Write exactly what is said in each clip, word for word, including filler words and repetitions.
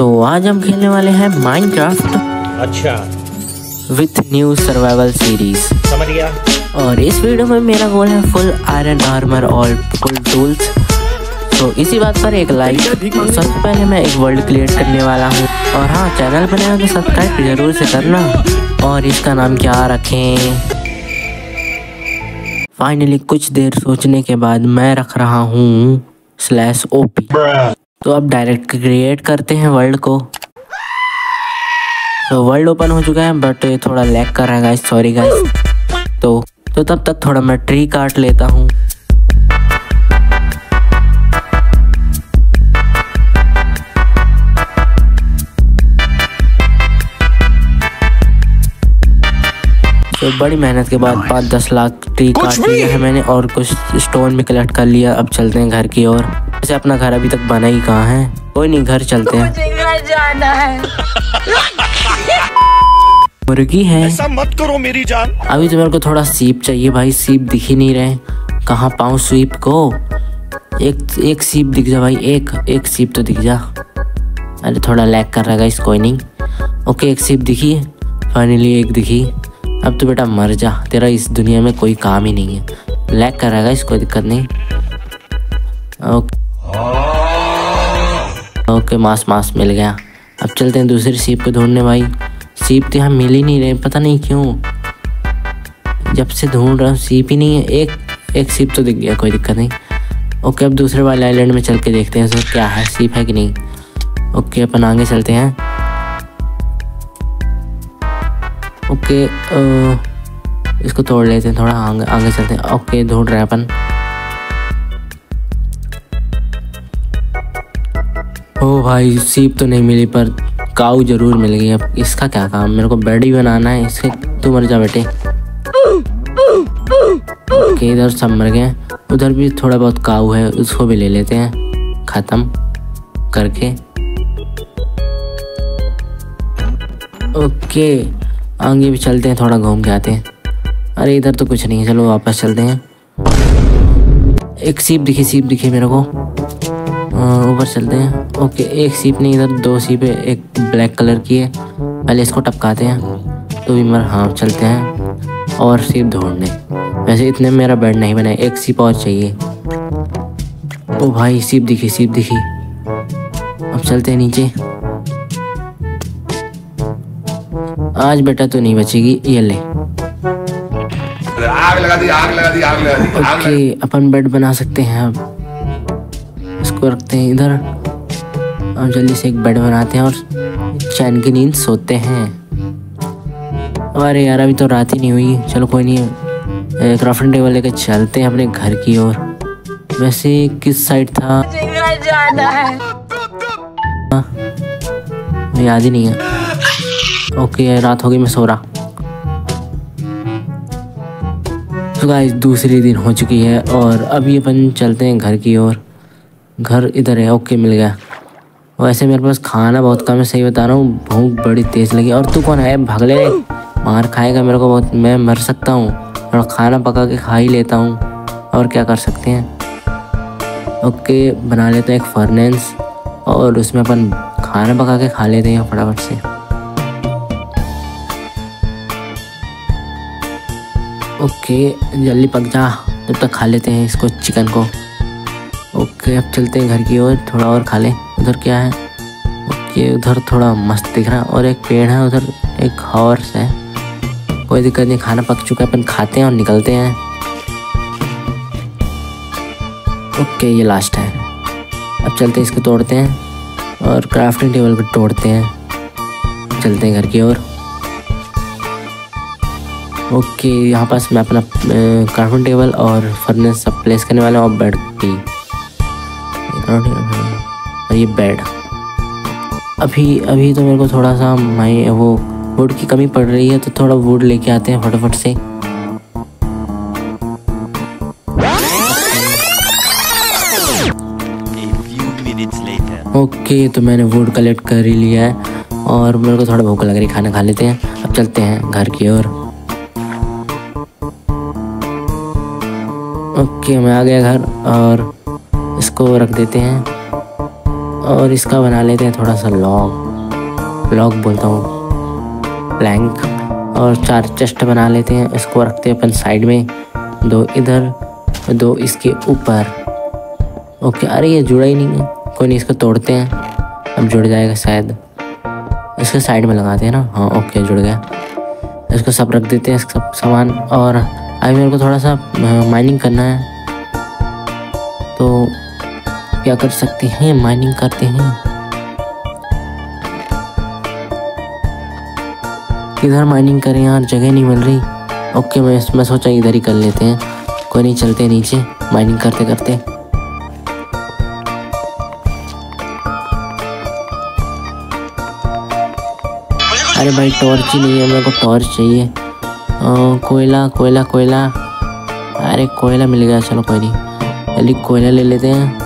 सो आज हम खेलने वाले हैं माइनक्राफ्ट अच्छा विथ न्यू सर्वाइवल सीरीज, समझ गया। और इस वीडियो में मेरा गोल है फुल आयरन आर्मर और फुल टूल्स। तो इसी बात पर एक लाइक। सबसे पहले मैं एक वर्ल्ड क्रिएट करने वाला हूँ। और हाँ, चैनल पर नया तो सब्सक्राइब जरूर से करना। और इसका नाम क्या रखें? फाइनली कुछ देर सोचने के बाद मैं रख रहा हूँ स्लैश ओपी। तो अब डायरेक्ट क्रिएट करते हैं वर्ल्ड को। तो वर्ल्ड ओपन हो चुका है, बट थोड़ा लैग कर रहा है गाइस, सॉरी गाइस। तो तो तब तक थोड़ा मैं ट्री काट लेता हूँ। तो बड़ी मेहनत के बाद पाँच दस लाख ट्री काट लिया है मैंने और कुछ स्टोन भी कलेक्ट कर लिया। अब चलते हैं घर की ओर। वैसे अपना घर अभी तक बना ही कहाँ है, कोई नहीं, घर चलते हैं। जाना है मुर्गी है, ऐसा मत करो मेरी जान। अभी तो मेरे को थोड़ा सीप चाहिए भाई, सीप दिख ही नहीं रहे। कहाँ पाऊँ सीप को? एक एक सीप दिख जा भाई, एक एक सीप तो दिख जा। अरे थोड़ा लैग कर रहा है इसको, कोई नहीं। ओके, एक सीप दिखी, फाइनली एक दिखी। अब तो बेटा मर जा, तेरा इस दुनिया में कोई काम ही नहीं है। लैग कर रहा है इसको, कोई दिक्कत नहीं। ओके ओके, मांस मांस मिल गया। अब चलते हैं दूसरी सीप को ढूंढने भाई। सीप तो यहाँ मिल ही नहीं रहे, पता नहीं क्यों। जब से ढूंढ रहा हूँ सीप ही नहीं है। एक एक सीप तो दिख गया, कोई दिक्कत नहीं। ओके, अब दूसरे वाले आइलैंड में चल के देखते हैं सर क्या है, सीप है कि नहीं। ओके, अपन आगे चलते हैं। ओके, इसको तोड़ लेते हैं थोड़ा, आगे आगे चलते हैं। ओके, ढूंढ रहे हैं अपन। ओ भाई, सीप तो नहीं मिली पर काऊ जरूर मिल गई। अब इसका क्या काम, मेरे को बेड ही बनाना है इसके। तू मर जा बेटे। ओके, इधर सब मर गए। उधर भी थोड़ा बहुत काऊ है, उसको भी ले लेते हैं ख़त्म करके। ओके, आगे भी चलते हैं, थोड़ा घूम के आते हैं। अरे इधर तो कुछ नहीं है, चलो वापस चलते हैं। एक सीप दिखी, सीप दिखी मेरे को, ऊपर चलते हैं। ओके, एक सीप नहीं, इधर दो सीप है, एक ब्लैक कलर की है। पहले इसको टपकाते हैं तो भी मर। हाँ, चलते हैं और सीप ढूंढने। वैसे इतने मेरा बेड नहीं बना है, एक सीप और चाहिए। ओ भाई, सीप दिखी, सीप दिखी। अब चलते हैं नीचे। आज बेटा तो नहीं बचेगी, ये ले। आग लगा दी, आग लगा दी, आग लगा दी। ओके, अपन बेड बना सकते हैं। अब इसको रखते हैं इधर और जल्दी से एक बेड बनाते हैं और चैन की नींद सोते हैं। अरे यार, अभी तो रात ही नहीं हुई, चलो कोई नहीं। क्राफ्टिंग टेबल लेकर चलते हैं अपने घर की ओर। वैसे किस साइड था याद ही नहीं है। ओके, okay, रात हो गई, मैं सो रहा। तो गाइस, दूसरे दिन हो चुकी है और अभी अपन चलते हैं घर की ओर। घर इधर है। ओके, okay, मिल गया। वैसे मेरे पास खाना बहुत कम है, सही बता रहा हूँ, भूख बड़ी तेज़ लगी। और तू कौन है? भाग ले, मार खाएगा मेरे को बहुत, मैं मर सकता हूँ। और खाना पका के खा ही लेता हूँ, और क्या कर सकते हैं। ओके, okay, बना लेते हैं एक फर्नेस और उसमें अपन खाना पका के खा लेते हैं फटाफट से। ओके, जल्दी पक जा, तब तक खा लेते हैं इसको, चिकन को। ओके, अब चलते हैं घर की ओर, थोड़ा और खा लें। उधर क्या है? ओके, उधर थोड़ा मस्त दिख रहा है और एक पेड़ है, उधर एक हॉर्स है। कोई दिक्कत नहीं, खाना पक चुका है, अपन खाते हैं और निकलते हैं। ओके, ये लास्ट है। अब चलते हैं, इसको तोड़ते हैं और क्राफ्टिंग टेबल को तोड़ते हैं। चलते हैं घर की ओर। ओके, यहाँ पास मैं अपना कार्बन टेबल और फर्नेस सब प्लेस करने वाला हूँ और बेड की। और ये बेड अभी अभी तो मेरे को थोड़ा सा माई वो वुड की कमी पड़ रही है, तो थोड़ा वुड लेके आते हैं फटाफट से। ओके, तो मैंने वुड कलेक्ट कर ही लिया है और मेरे को थोड़ा भूख लग रही है, खाना खा लेते हैं। अब चलते हैं घर की ओर। ओके, मैं आ गया घर और इसको रख देते हैं। और इसका बना लेते हैं थोड़ा सा लॉग लॉग बोलता हूँ प्लैंक, और चार चेस्ट बना लेते हैं। इसको रखते हैं अपन साइड में, दो इधर दो इसके ऊपर। ओके, अरे ये जुड़ा ही नहीं है, कोई नहीं, इसको तोड़ते हैं, अब जुड़ जाएगा शायद। इसके साइड में लगाते हैं ना, हाँ ओके जुड़ गया। इसको सब रख देते हैं सब सामान, और अभी मेरे को थोड़ा सा माइनिंग करना है तो क्या कर सकते हैं, माइनिंग करते हैं। किधर माइनिंग करें यार, जगह नहीं मिल रही। ओके मैं मैं सोचा इधर ही कर लेते हैं, कोई नहीं, चलते नीचे माइनिंग करते करते। अरे भाई टॉर्च ही नहीं है, मेरे को टॉर्च चाहिए। कोयला कोयला कोयला, अरे कोयला मिल गया, चलो कोई नहीं, अली कोयला ले लेते हैं।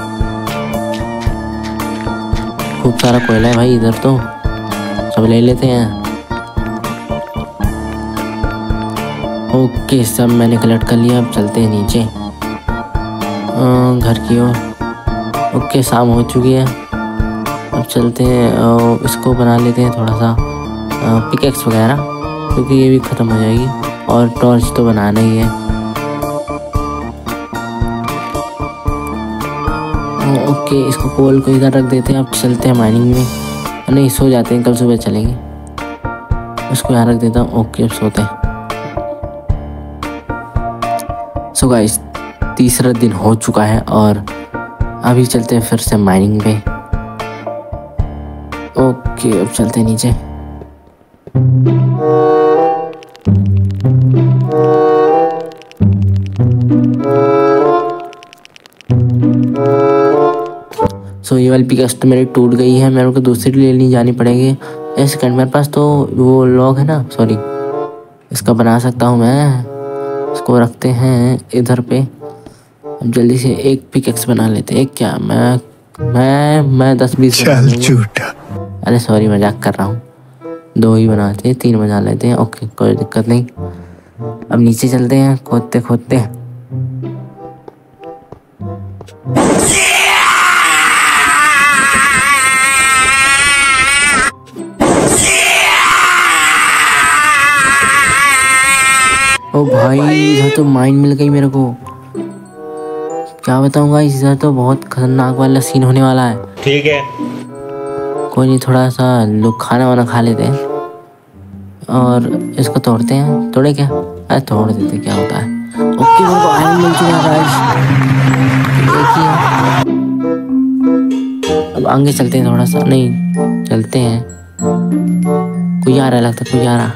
खूब सारा कोयला है भाई इधर, तो सब ले लेते हैं। ओके सब मैंने कलेक्ट कर लिया, अब चलते हैं नीचे घर की ओर। ओके शाम हो चुकी है, अब चलते हैं, इसको बना लेते हैं थोड़ा सा पिकेक्स वगैरह, क्योंकि ये भी ख़त्म हो जाएगी, और टॉर्च तो बनाना ही है। ओके इसको कोल को इधर रख देते हैं। अब चलते हैं माइनिंग में, नहीं सो जाते हैं, कल सुबह चलेंगे। उसको यहाँ रख देता हूँ, ओके अब सोते हैं। सो गाइस तीसरा दिन हो चुका है, और अभी चलते हैं फिर से माइनिंग पे। ओके अब चलते हैं नीचे। सो ये वाली पिकेक्स तो मेरी टूट गई है, मेरे को दूसरी लेनी जानी पड़ेगी। एक सेकंड, मेरे पास तो वो लॉग है ना, सॉरी इसका बना सकता हूँ मैं। इसको रखते हैं इधर पे, अब जल्दी से एक पिकेक्स बना लेते हैं। क्या मैं मैं मैं दस बीस, अरे सॉरी मजाक कर रहा हूँ, दो ही बनाते हैं, तीन बना लेते हैं। ओके कोई दिक्कत नहीं, अब नीचे चलते हैं खोदते खोदते। ओ भाई इधर तो माइन मिल गई मेरे को, क्या बताऊंगा, इधर तो बहुत खतरनाक वाला सीन होने वाला है। ठीक है कोई नहीं, थोड़ा सा लोग खाना वाना खा लेते हैं, और इसको तोड़ते हैं। तोड़े क्या, अरे तोड़ देते, क्या होता है। ओके मेरे को आयरन मिल चुका है गाइस, अब आगे चलते हैं थोड़ा सा, नहीं चलते हैं। कोई आ रहा है लगता है, कोई आ रहा।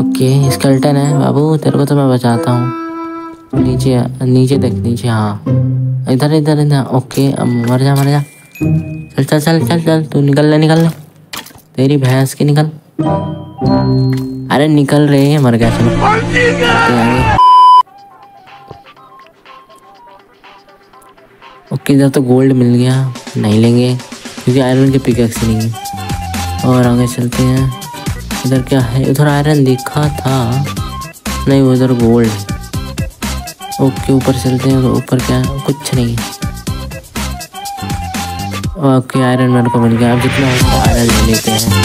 ओके स्केल्टन है बाबू, तेरे को तो मैं बचाता हूँ। नीचे नीचे देख, नीचे, हाँ इधर इधर इधर। ओके अब मर जा मर जा, चल चल चल चल चल, तू निकल ले निकल ले, तेरी भैंस की निकल। अरे निकल रहे हैं, मर गया। ओके इधर तो गोल्ड मिल गया, नहीं लेंगे क्योंकि आयरन के पिकेक्स नहीं है। और आगे चलते हैं, इधर क्या है, उधर आयरन दिखा था, नहीं वो उधर गोल्ड। ओके ऊपर चलते हैं, ऊपर क्या है, कुछ नहीं। ओके आयरन मेरे को मिल गया, अब जितना है आयरन ले लेते हैं।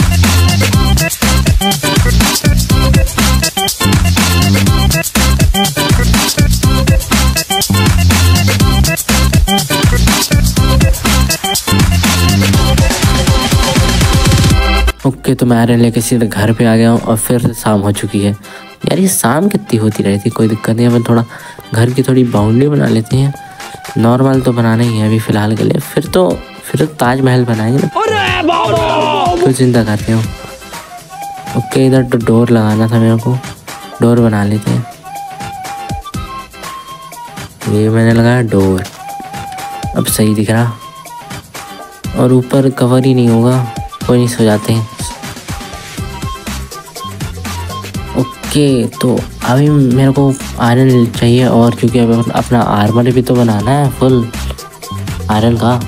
ओके तो मैं आयरन लेके सीधे घर पे आ गया हूँ, और फिर शाम हो चुकी है। यार ये शाम कितनी होती रहती, कोई दिक्कत नहीं है। अपन थोड़ा घर की थोड़ी बाउंड्री बना लेते हैं, नॉर्मल तो बनाना ही है अभी फ़िलहाल के लिए, फिर तो फिर तो ताजमहल बनाएंगे ना, कुछ चिंता करते हो। ओके इधर तो डोर लगाना था मेरे को, डोर बना लेते हैं। ये मैंने लगाया डोर, अब सही दिख रहा। और ऊपर कवर ही नहीं होगा, कोई नहीं, सो जाते हैं। ओके तो अभी मेरे को आयरन चाहिए, और क्योंकि अब अपना आर्मर भी तो बनाना है फुल आयरन का,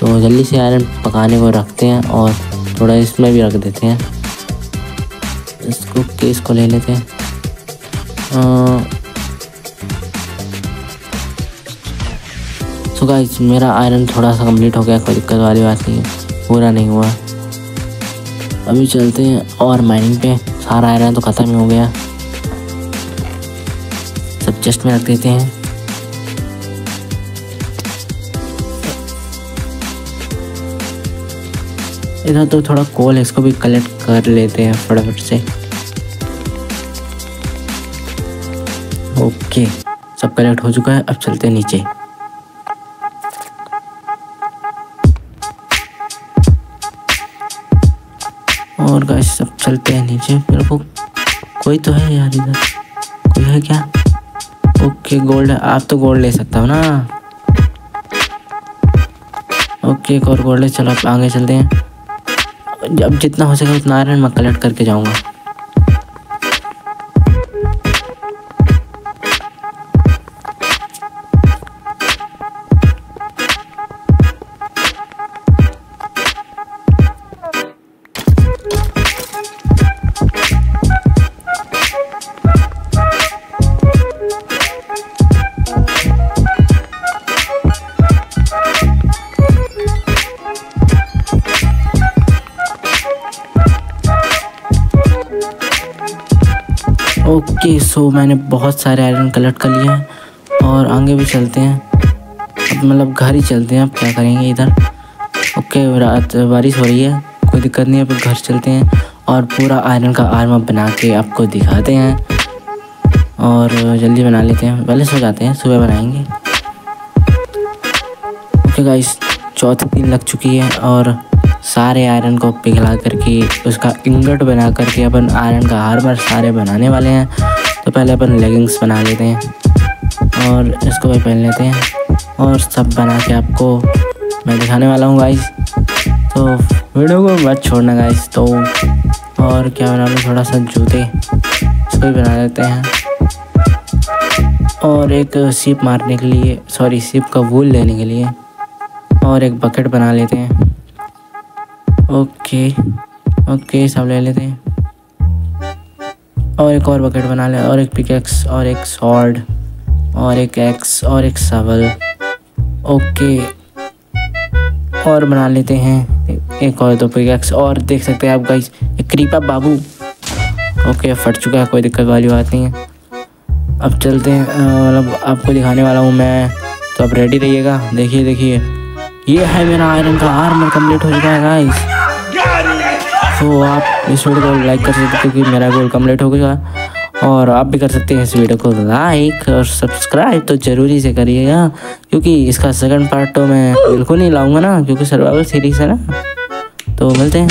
तो जल्दी से आयरन पकाने को रखते हैं, और थोड़ा इसमें भी रख देते हैं। इसको केस को ले लेते हैं। आ, सो गाइस मेरा आयरन थोड़ा सा कंप्लीट हो गया, कोई दिक्कत वाली बात नहीं है, पूरा नहीं हुआ। अभी चलते हैं और माइनिंग पे। सारा आयरन तो ख़त्म ही हो गया, सब चेस्ट में रख देते हैं। इधर तो थोड़ा कोल है, इसको भी कलेक्ट कर लेते हैं फटाफट से। ओके सब कलेक्ट हो चुका है, अब चलते हैं नीचे। और गाइस सब चलते हैं नीचे, मेरे को कोई तो है यार, इधर कोई है क्या? ओके गोल्ड है, आप तो गोल्ड ले सकता हो ना। ओके एक और गोल्ड है, चलो आप आगे चलते हैं। अब जितना हो सके उतना आयरन मैं कलेक्ट करके जाऊंगा। ओके सो मैंने बहुत सारे आयरन कलेक्ट कर लिए हैं और आगे भी चलते हैं, अब मतलब घर ही चलते हैं, अब क्या करेंगे इधर। ओके रात बारिश हो रही है, कोई दिक्कत नहीं है, पर घर चलते हैं और पूरा आयरन का आर्मर बना के आपको दिखाते हैं। और जल्दी बना लेते हैं, पहले सो जाते हैं, सुबह बनाएंगे। ओके गाइस चौथी दिन लग चुकी है और सारे आयरन को पिघला करके उसका इंगट बना करके अपन आयरन का आर्मर सारे बनाने वाले हैं। तो पहले अपन लेगिंग्स बना लेते हैं और इसको भी पहन लेते हैं और सब बना के आपको मैं दिखाने वाला हूँ गाइस। तो वीडियो को मत छोड़ना गाइस। तो और क्या बना लूँ, थोड़ा सा जूते इसको भी बना लेते हैं और एक सीप मारने के लिए, सॉरी सीप का वूल लेने के लिए, और एक बकेट बना लेते हैं। ओके ओके सब ले लेते हैं और एक और बकेट बना ले और एक पिकैक्स और एक सॉर्ड और एक एक्स और एक सवल। ओके और बना लेते हैं एक और दो पिकैक्स। और देख सकते हैं आप गाइस एक क्रीपर बाबू। ओके फट चुका है, कोई दिक्कत वाली बात नहीं है। अब चलते हैं, मतलब आपको दिखाने वाला हूँ मैं, तो आप रेडी रहिएगा। देखिए देखिए ये है मेरा आयरन का आर्मर कंप्लीट हो चुका है गाइस। तो आप इस वीडियो को लाइक कर सकते हैं क्योंकि मेरा गोल कम्प्लीट हो गया, और आप भी कर सकते हैं इस वीडियो को लाइक और सब्सक्राइब तो ज़रूरी से करिएगा, क्योंकि इसका सेकंड पार्ट तो मैं बिल्कुल नहीं लाऊंगा ना, क्योंकि सर्वाइवल सीरीज है ना। तो मिलते हैं।